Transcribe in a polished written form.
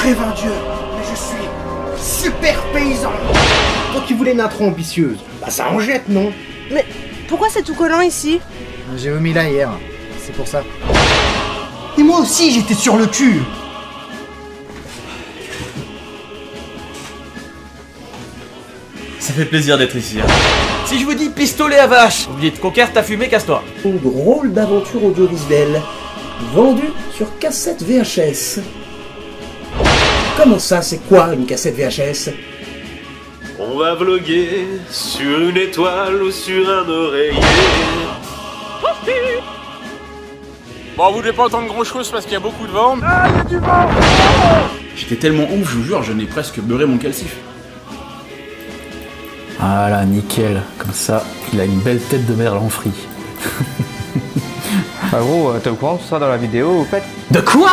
Crève un dieu, mais je suis super paysan. Toi qui voulais une intro ambitieuse, bah ça en jette, non? Mais pourquoi c'est tout collant ici? J'ai vomi là hier, c'est pour ça. Et moi aussi j'étais sur le cul. Ça fait plaisir d'être ici. Si je vous dis pistolet à vache, oubliez de conquérir ta fumée, casse-toi. Une drôle d'aventure audiovisuelle, vendue sur cassette VHS. Comment ça, c'est quoi une cassette VHS? On va vloguer sur une étoile ou sur un oreiller. Bon, vous devez pas entendre grand chose parce qu'il y a beaucoup de vent. Ah, il y a du vent! J'étais tellement ouf, je vous jure, je n'ai presque beurré mon calcif. Ah là, nickel, comme ça, il a une belle tête de merlan frit. Ah gros, t'es au courant de ça dans la vidéo, au fait? De quoi?